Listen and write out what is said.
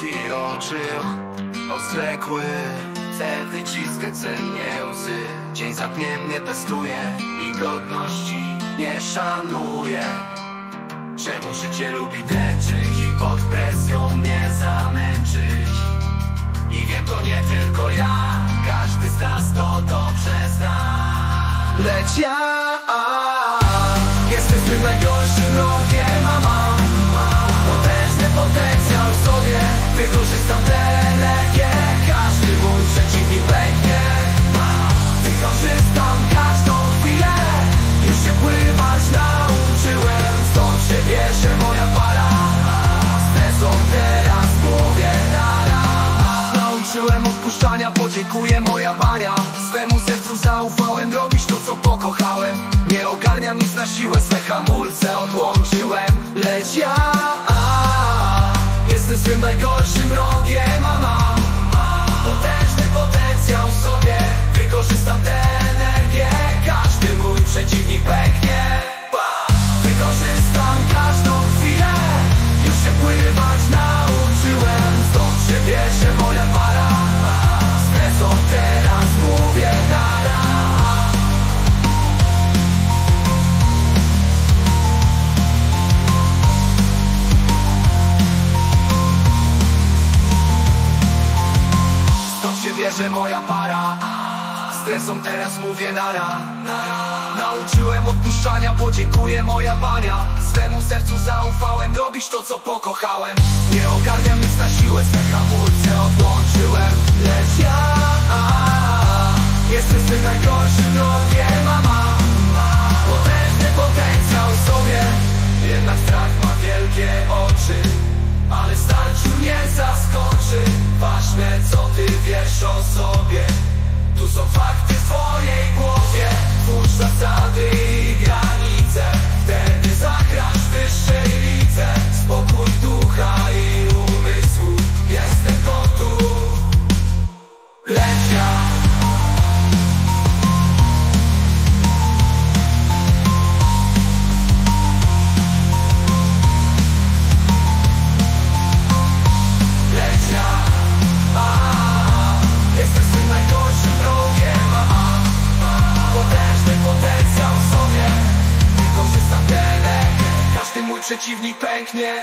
Zamki oczy ostrzekły, chcę wyciskać ze mnie łzy. Dzień za dniem mnie testuje i godności nie szanuje. Czemu życie lubi dręczyć i pod presją mnie zamęczyć? I wiem, to nie tylko ja, każdy z nas to dobrze zna. Lecz ja jestem tym najgorszym wrogiem, a mam potężny potencjał w sobie. Wykorzystam tę energię, każdy mój przeciwnik pęknie. Wykorzystam każdą chwilę, już się pływać nauczyłem. Stąd się bierze moja para, stresą teraz w głowie nara. Nauczyłem odpuszczania, podziękuję moja Maria. Swemu sercu zaufałem, robić to co pokochałem. Nie ogarniam nic na siłę, swe hamulce odłączyłem. Lecz ja jestem swym najgorszym wrogiem, a mam potężny potencjał w sobie. Wykorzystam tę energię, każdy mój przeciwnik pęknie. Wykorzystam każdą chwilę, już się pływać nauczyłem. Stąd się bierze moja para, stresą teraz mówię nara. Stąd się bierze moja para, stresą teraz mówię nara. Nauczyłem odpuszczania, podziękuję moja Bania. Swemu sercu zaufałem, robić to co pokochałem. Nie ogarniam nic na siłę, swe hamulce odłączyłem. Lecz ja jestem z tym najgorszym wrogiem, a mam potężny potencjał w sobie. Jednak strach ma wielkie oczy, ale starciu nie zaskoczy. Ważne co ty wiesz o sobie, tu są fakty w twojej głowie. Twórz zasady i granice, wtedy zagrasz w wyższej lidze. Spokój ducha i umysłu, jestem gotów. Lecz ja potencjał w sobie, wykorzystam tę energię, każdy mój przeciwnik pęknie.